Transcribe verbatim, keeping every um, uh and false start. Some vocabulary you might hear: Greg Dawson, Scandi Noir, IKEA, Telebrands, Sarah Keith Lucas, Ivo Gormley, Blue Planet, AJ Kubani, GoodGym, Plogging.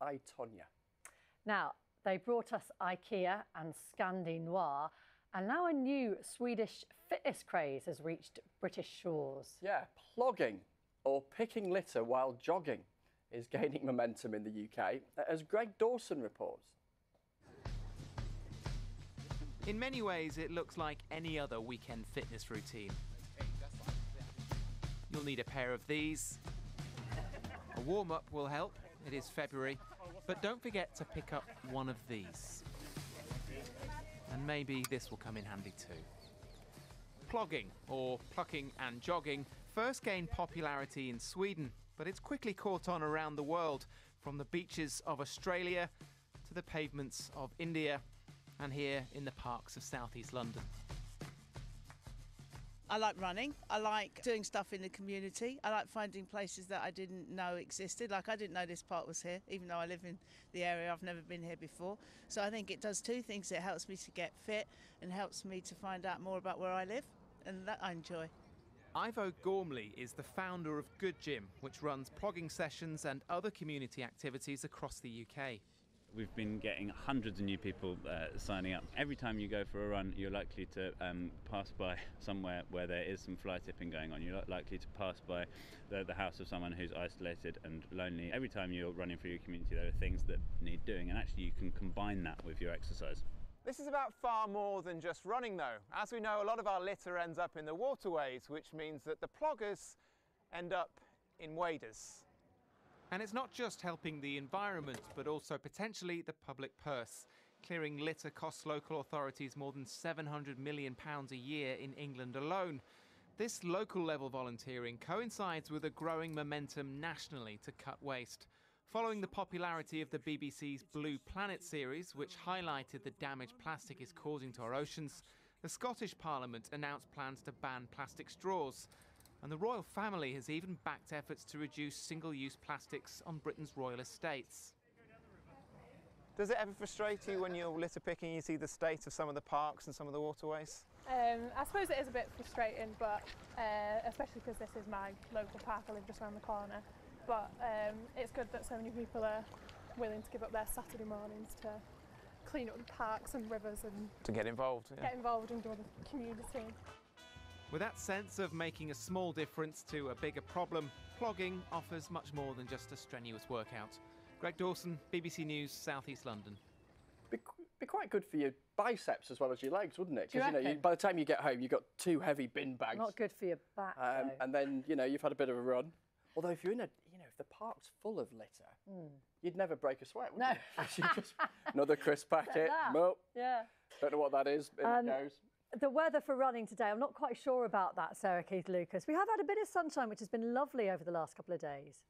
I, Tonya. Now, they brought us IKEA and Scandi Noir, and now a new Swedish fitness craze has reached British shores. Yeah, plogging, or picking litter while jogging, is gaining momentum in the U K, as Greg Dawson reports. In many ways, it looks like any other weekend fitness routine. You'll need a pair of these. A warm-up will help. It is February. But don't forget to pick up one of these. And maybe this will come in handy too. Plogging, or plucking and jogging, first gained popularity in Sweden, but it's quickly caught on around the world, from the beaches of Australia to the pavements of India, and here in the parks of southeast London. I like running, I like doing stuff in the community, I like finding places that I didn't know existed. Like, I didn't know this park was here, even though I live in the area, I've never been here before. So I think it does two things. It helps me to get fit and helps me to find out more about where I live, and that I enjoy. Ivo Gormley is the founder of GoodGym, which runs plogging sessions and other community activities across the U K. We've been getting hundreds of new people uh, signing up. Every time you go for a run, you're likely to um, pass by somewhere where there is some fly tipping going on. You're likely to pass by the, the house of someone who's isolated and lonely. Every time you're running through your community, there are things that need doing, and actually you can combine that with your exercise. This is about far more than just running, though. As we know, a lot of our litter ends up in the waterways, which means that the ploggers end up in waders. And it's not just helping the environment, but also potentially the public purse. Clearing litter costs local authorities more than seven hundred million pounds a year in England alone. This local level volunteering coincides with a growing momentum nationally to cut waste. Following the popularity of the B B C's Blue Planet series, which highlighted the damage plastic is causing to our oceans, the Scottish Parliament announced plans to ban plastic straws. And the royal family has even backed efforts to reduce single-use plastics on Britain's royal estates. Does it ever frustrate you when you're litter picking, you see the state of some of the parks and some of the waterways? Um, I suppose it is a bit frustrating, but uh, especially because this is my local park, I live just around the corner. But um, it's good that so many people are willing to give up their Saturday mornings to clean up the parks and rivers and... To get involved, yeah. Get involved and join the community. With that sense of making a small difference to a bigger problem, plogging offers much more than just a strenuous workout. Greg Dawson, B B C News, South East London. Be, be quite good for your biceps as well as your legs, wouldn't it? Because you, you know, you, by the time you get home, you've got two heavy bin bags. Not good for your back. Um, and then you know you've had a bit of a run. Although if you're in a, you know, if the park's full of litter, mm. you'd never break a sweat, would no. you? No. Just another crisp packet. Nope. Yeah. Don't know what that is. In um, it goes. The weather for running today, I'm not quite sure about that, Sarah Keith Lucas. We have had a bit of sunshine, which has been lovely over the last couple of days.